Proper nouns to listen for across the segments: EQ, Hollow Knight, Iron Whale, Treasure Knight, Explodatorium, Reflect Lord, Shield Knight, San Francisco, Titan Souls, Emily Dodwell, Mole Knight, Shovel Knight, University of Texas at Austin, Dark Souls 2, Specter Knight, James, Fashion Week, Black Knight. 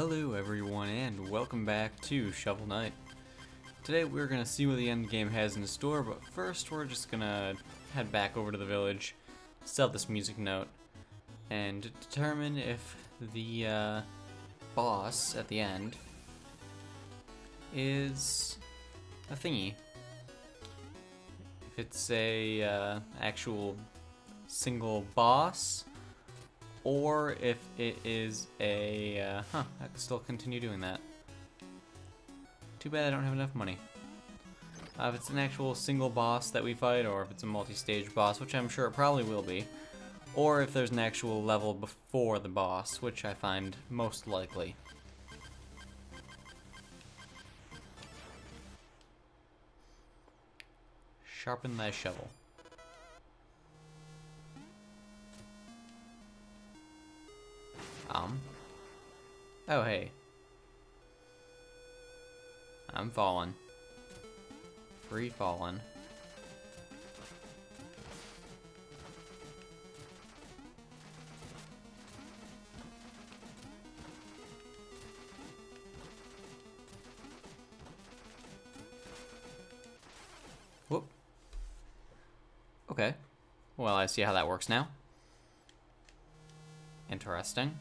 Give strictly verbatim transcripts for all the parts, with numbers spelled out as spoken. Hello everyone and welcome back to Shovel Knight. Today we're going to see what the end game has in store, but first we're just going to head back over to the village, sell this music note, and determine if the uh, boss at the end is a thingy. If it's a uh, actual single boss, or if it is a, uh, huh, I can still continue doing that. Too bad I don't have enough money. Uh, if it's an actual single boss that we fight, or if it's a multi-stage boss, which I'm sure it probably will be, or if there's an actual level before the boss, which I find most likely. Sharpen thy shovel. Um. Oh, hey. I'm falling. Free falling. Whoop. Okay. Well, I see how that works now. Interesting.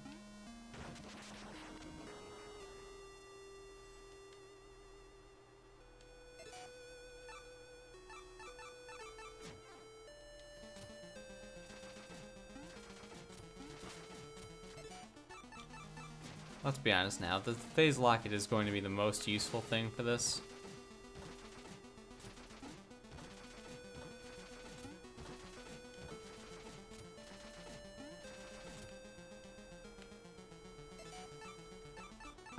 Let's be honest now, the phase locket is going to be the most useful thing for this.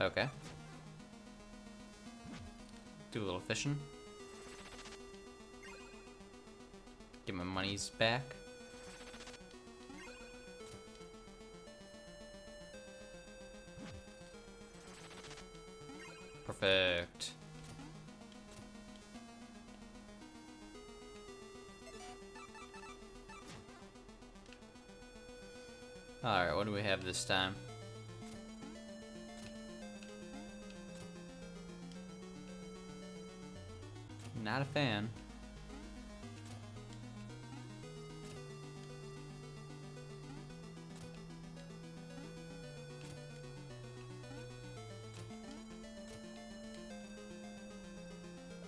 Okay. Do a little fishing. Get my monies back. Perfect. Alright, what do we have this time? Not a fan.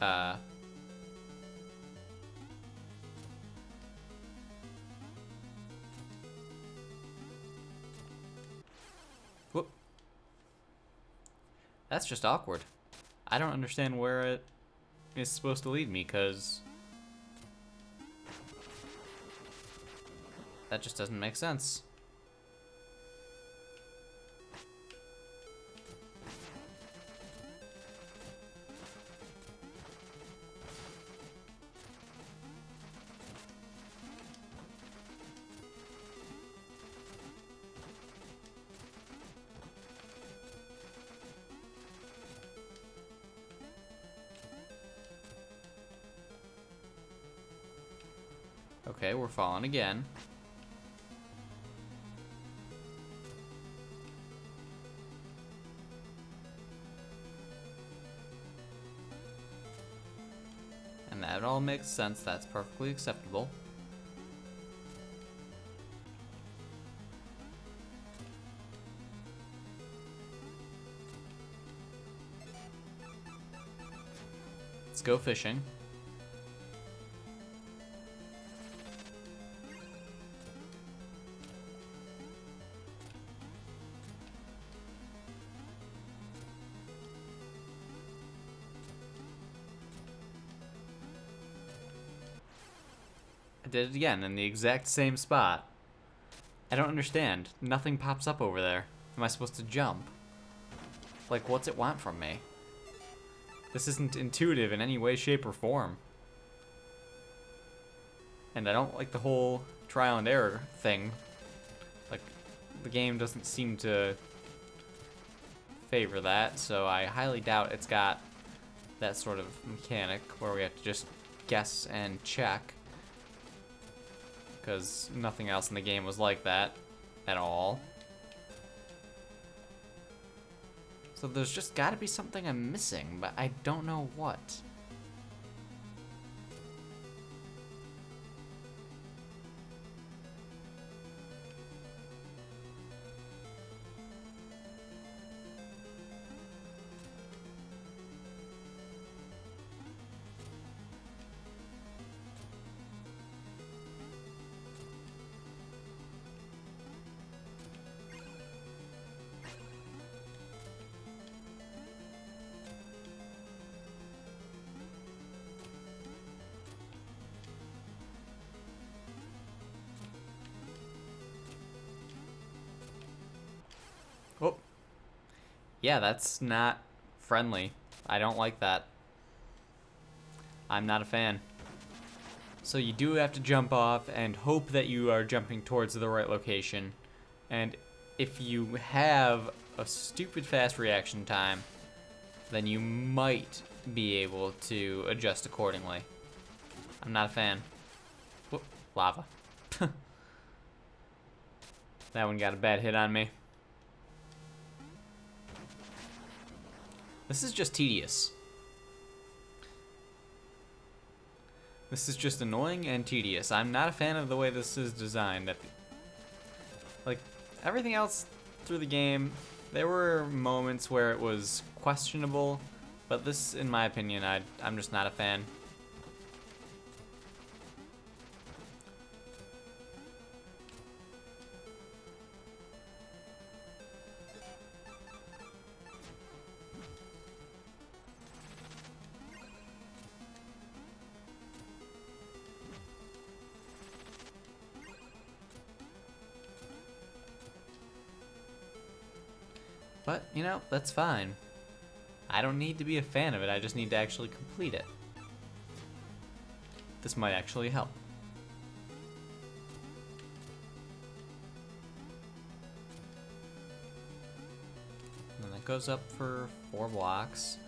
Uh. Whoop. That's just awkward. I don't understand where it is supposed to lead me, because that just doesn't make sense. Okay, we're falling again. And that all makes sense, that's perfectly acceptable. Let's go fishing. Did it again in the exact same spot. I don't understand. Nothing pops up over there. Am I supposed to jump? Like, what's it want from me? This isn't intuitive in any way, shape, or form. And I don't like the whole trial and error thing. Like, the game doesn't seem to favor that, so I highly doubt it's got that sort of mechanic where we have to just guess and check. Because nothing else in the game was like that at all. So there's just gotta be something I'm missing, but I don't know what. Yeah, that's not friendly. I don't like that. I'm not a fan. So you do have to jump off and hope that you are jumping towards the right location. And if you have a stupid fast reaction time, then you might be able to adjust accordingly. I'm not a fan. Whoop, lava. That one got a bad hit on me. This is just tedious. This is just annoying and tedious. I'm not a fan of the way this is designed. Like, everything else through the game, there were moments where it was questionable, but this, in my opinion, I, I'm just not a fan. But, you know, that's fine. I don't need to be a fan of it, I just need to actually complete it. This might actually help. And that goes up for four blocks,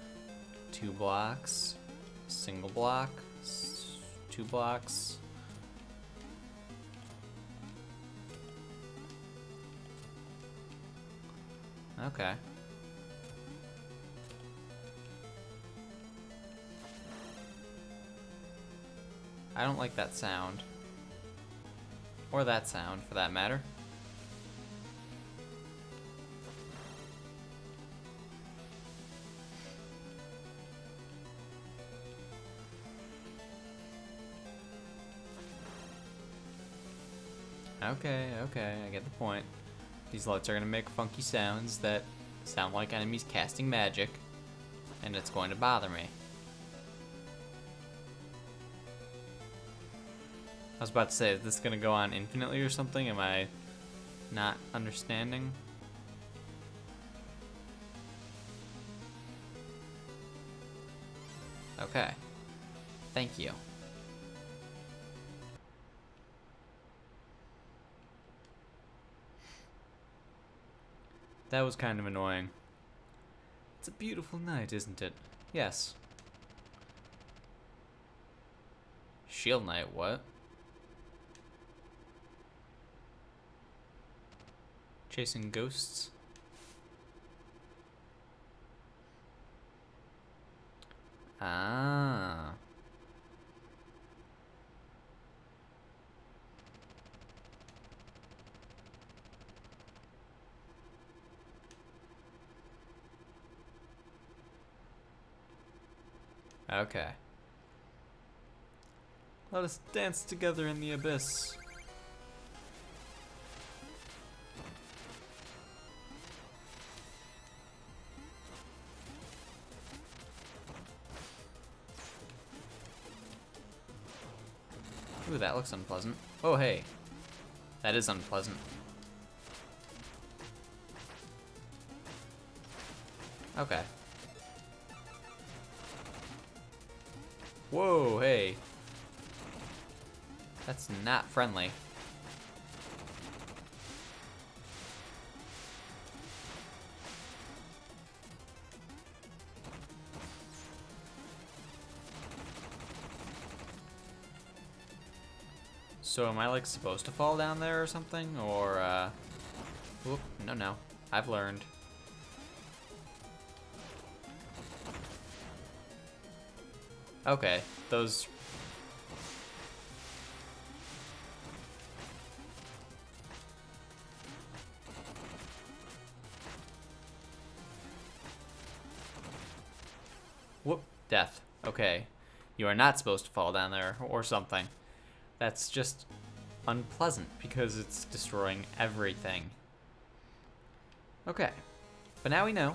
two blocks, single block, two blocks. Okay. I don't like that sound. Or that sound, for that matter. Okay, okay, I get the point. These lights are going to make funky sounds that sound like enemies casting magic, and it's going to bother me. I was about to say, is this going to go on infinitely or something? Am I not understanding? Okay. Thank you. That was kind of annoying. It's a beautiful night, isn't it? Yes. Shield Knight, what? Chasing ghosts? Ah. Okay. Let us dance together in the abyss. Ooh, that looks unpleasant. Oh, hey. That is unpleasant. Okay. Whoa, hey. That's not friendly. So am I like supposed to fall down there or something? Or, uh, whoop, no, no, I've learned. Okay, those... Whoop, death. Okay. You are not supposed to fall down there, or something. That's just unpleasant, because it's destroying everything. Okay. But now we know.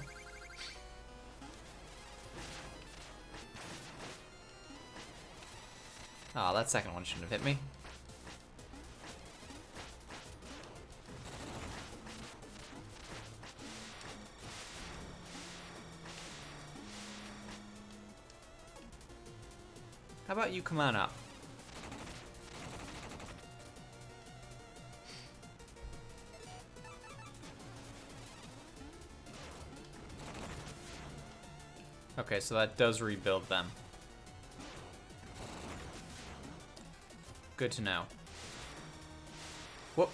Aw, oh, that second one shouldn't have hit me. How about you come on up? Okay, so that does rebuild them. Good to know. Whoop.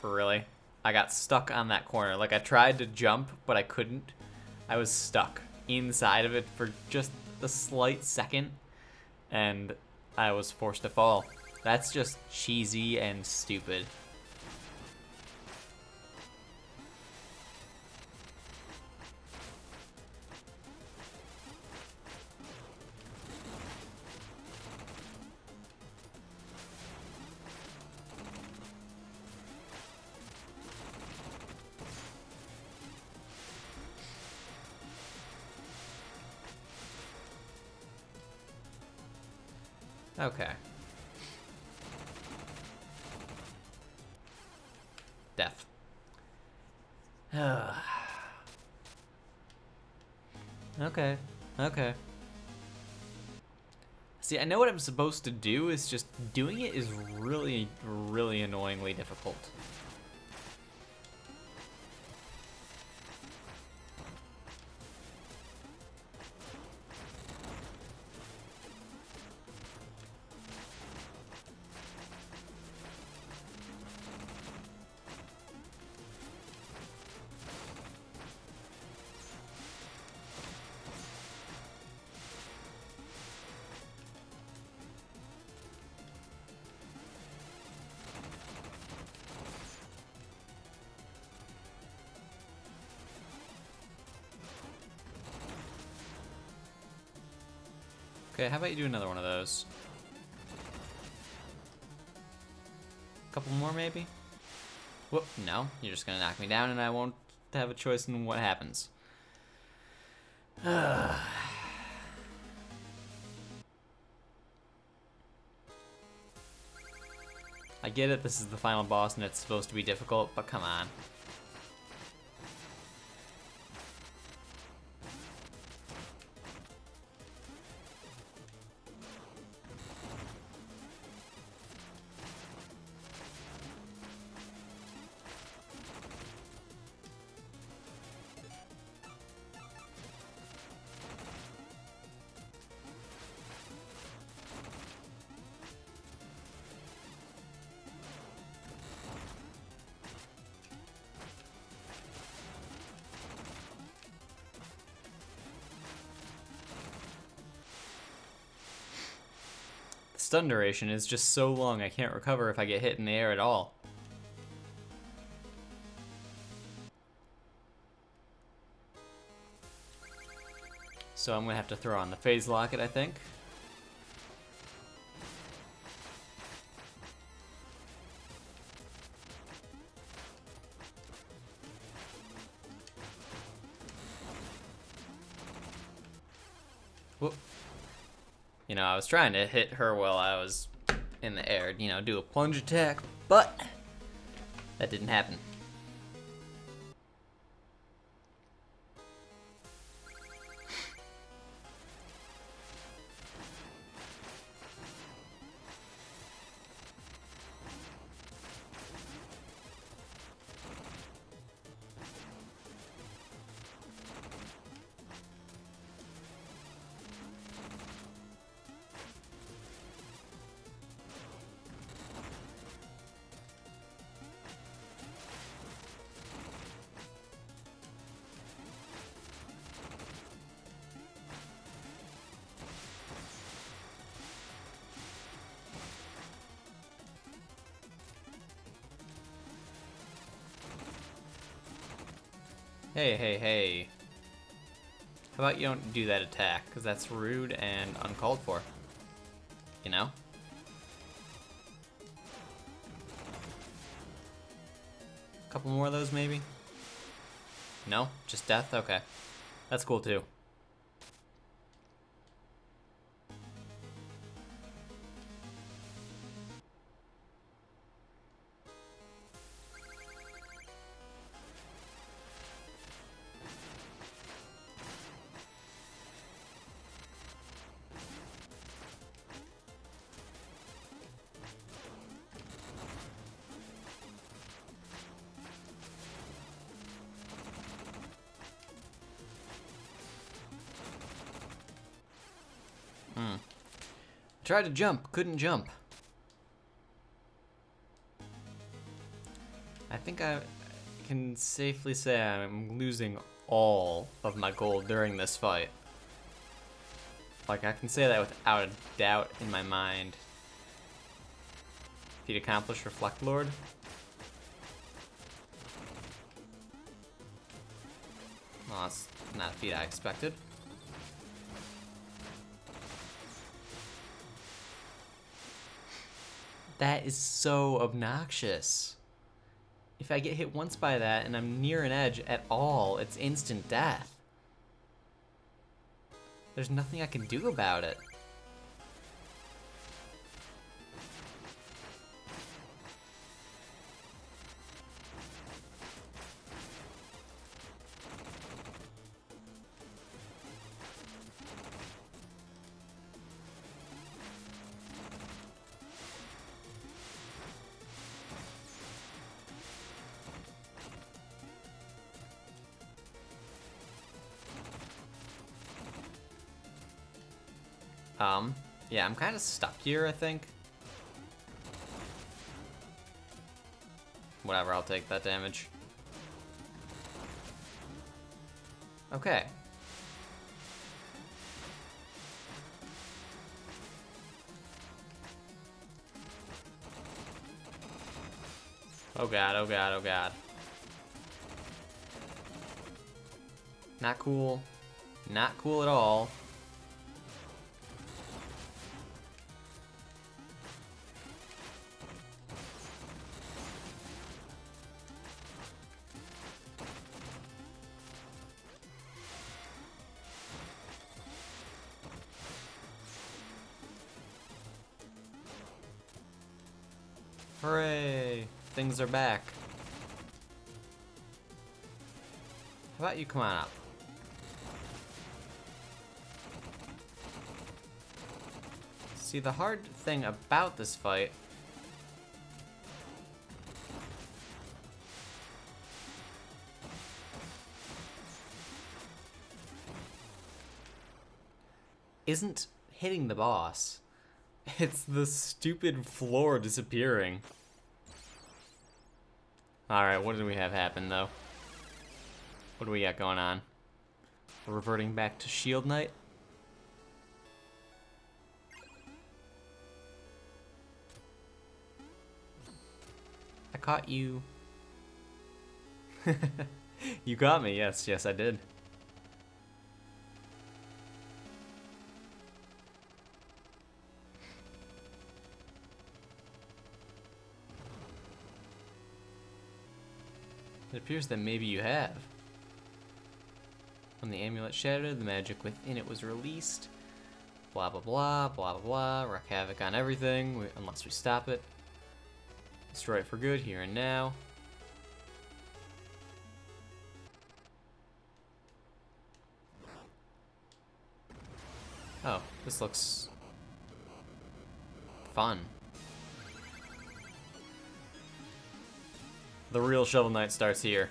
Really? I got stuck on that corner. Like, I tried to jump, but I couldn't. I was stuck inside of it for just a slight second, and I was forced to fall. That's just cheesy and stupid. Okay. Death. Okay. Okay. See, I know what I'm supposed to do, is just doing it is really, really annoyingly difficult. Okay, how about you do another one of those? A couple more, maybe? Whoop, no. You're just gonna knock me down and I won't have a choice in what happens. Ugh. I get it, this is the final boss and it's supposed to be difficult, but come on. Stun duration is just so long, I can't recover if I get hit in the air at all. So I'm gonna have to throw on the phase locket, I think. Whoop. You know, I was trying to hit her while I was in the air, you know, do a plunge attack, but that didn't happen. Hey, hey, hey. How about you don't do that attack? Because that's rude and uncalled for. You know? A couple more of those, maybe? No? Just death? Okay. That's cool, too. Tried to jump, couldn't jump. I think I can safely say I'm losing all of my gold during this fight. Like, I can say that without a doubt in my mind. If you'd accomplish Reflect Lord. Well, that's not a feat I expected. That is so obnoxious. If I get hit once by that and I'm near an edge at all, it's instant death. There's nothing I can do about it. Um, yeah, I'm kind of stuck here, I think. Whatever, I'll take that damage. Okay. Oh god, oh god, oh god. Not cool. Not cool at all. Hooray! Things are back. How about you come on up? See, the hard thing about this fight isn't hitting the boss. It's the stupid floor disappearing. Alright, what do we have happen, though? What do we got going on? We're reverting back to Shield Knight? I caught you. You caught me, yes, yes I did. It appears that maybe you have. When the amulet shattered, the magic within it was released. Blah, blah, blah, blah, blah, blah. Wreak havoc on everything, we, unless we stop it. Destroy it for good, here and now. Oh, this looks fun. The real Shovel Knight starts here.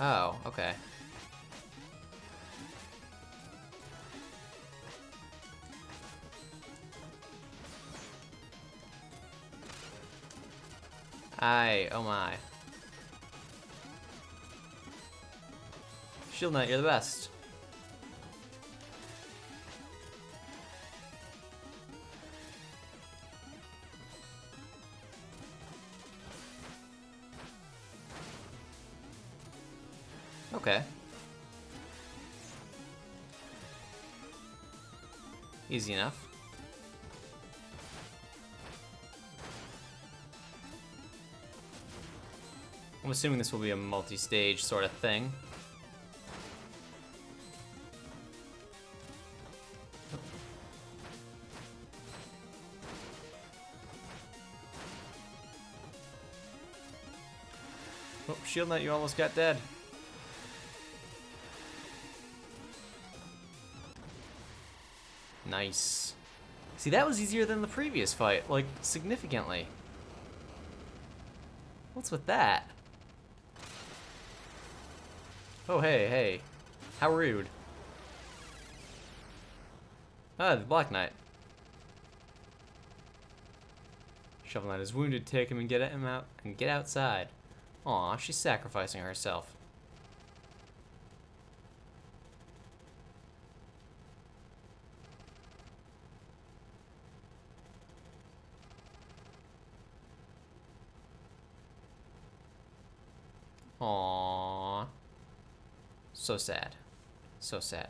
Oh, okay. Aye, oh my. Shield Knight, you're the best. Okay. Easy enough. I'm assuming this will be a multi-stage sort of thing. Oh, Shield Knight, you almost got dead. Nice. See, that was easier than the previous fight, like, significantly. What's with that? Oh, hey, hey. How rude. Ah, the Black Knight. Shovel Knight is wounded. Take him and get him out and get outside. Aw, she's sacrificing herself. Aww. So sad. So sad.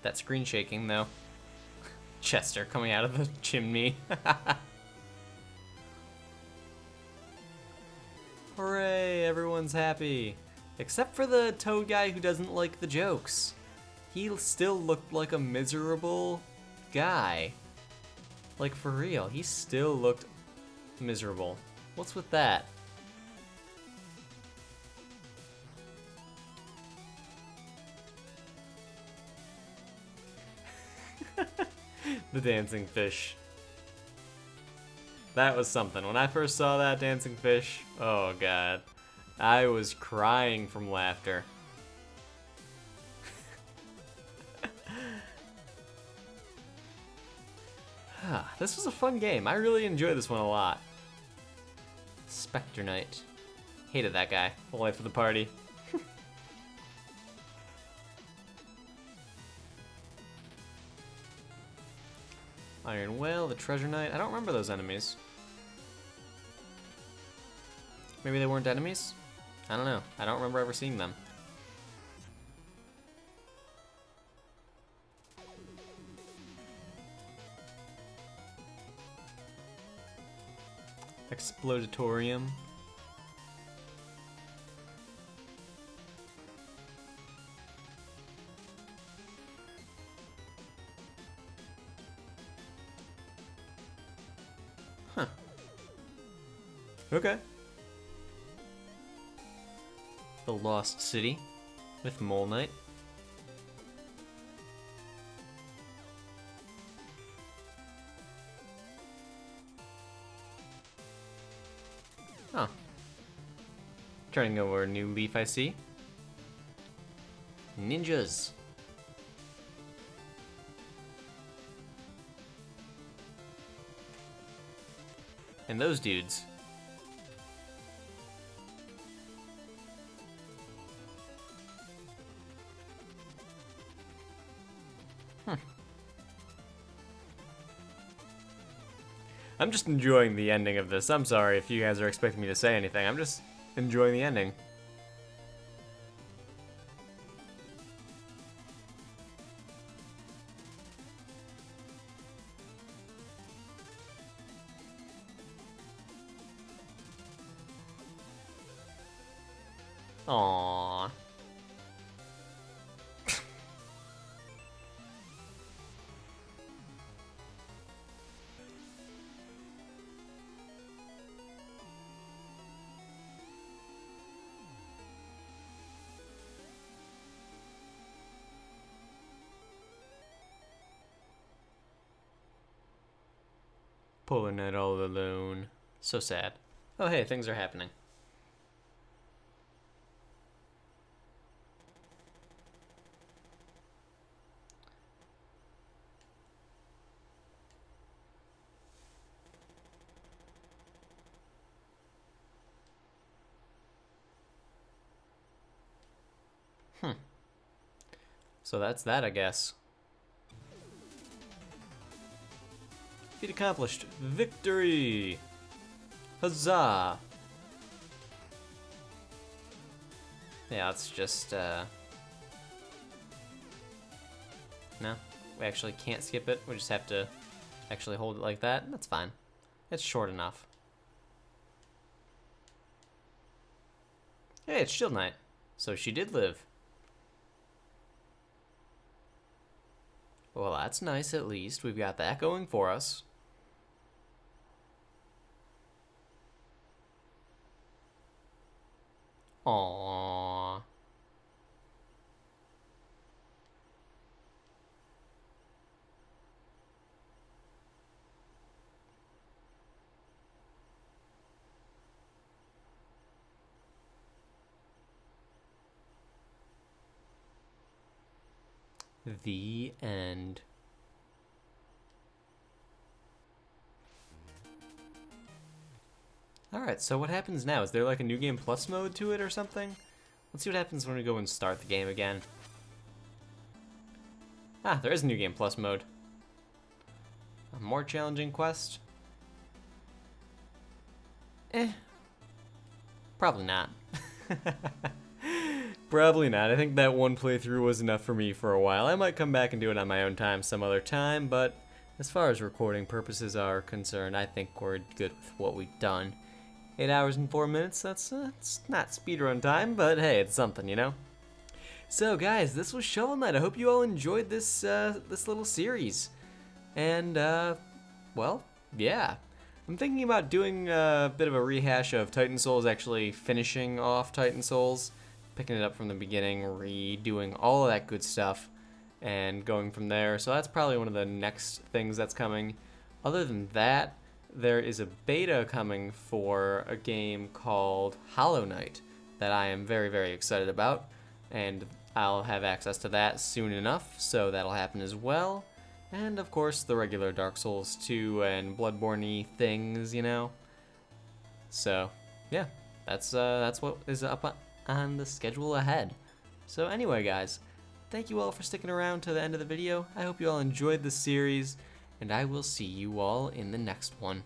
That screen shaking, though. Chester coming out of the chimney. Hooray, everyone's happy. Except for the Toad guy who doesn't like the jokes. He still looked like a miserable guy. Like, for real, he still looked miserable. What's with that? The dancing fish. That was something. When I first saw that dancing fish, oh god. I was crying from laughter. This was a fun game. I really enjoyed this one a lot. Specter Knight. Hated that guy. The life of the party. Iron Whale, the Treasure Knight. I don't remember those enemies. Maybe they weren't enemies? I don't know. I don't remember ever seeing them. Explodatorium. Huh. Okay. The Lost City with Mole Knight. Huh. Turning over a new leaf, I see. Ninjas. And those dudes. Hmm. I'm just enjoying the ending of this. I'm sorry if you guys are expecting me to say anything. I'm just enjoying the ending. Aww. Pulling it all alone. So sad. Oh hey, things are happening. Hmm. So that's that, I guess. Feat accomplished. Victory! Huzzah! Yeah, it's just, uh... no, we actually can't skip it. We just have to actually hold it like that. That's fine. It's short enough. Hey, it's Shield Knight. So she did live. Well, that's nice, at least. We've got that going for us. Aww. The end. Alright, so what happens now? Is there like a new game plus mode to it or something? Let's see what happens when we go and start the game again. Ah, there is a new game plus mode. A more challenging quest? Eh. Probably not. Probably not. I think that one playthrough was enough for me for a while. I might come back and do it on my own time some other time, but as far as recording purposes are concerned, I think we're good with what we've done. Eight hours and four minutes, that's, uh, that's not speedrun time, but hey, it's something, you know? So guys, this was Shovel Knight. I hope you all enjoyed this, uh, this little series. And, uh, well, yeah. I'm thinking about doing a bit of a rehash of Titan Souls, actually finishing off Titan Souls. Picking it up from the beginning, redoing all of that good stuff, and going from there. So that's probably one of the next things that's coming. Other than that, there is a beta coming for a game called Hollow Knight that I am very, very excited about, and I'll have access to that soon enough, so that'll happen as well. And of course, the regular Dark Souls two and Bloodborne-y things, you know. So, yeah, that's uh, that's what is up on. on the schedule ahead. So anyway guys, thank you all for sticking around to the end of the video. I hope you all enjoyed this series, and I will see you all in the next one.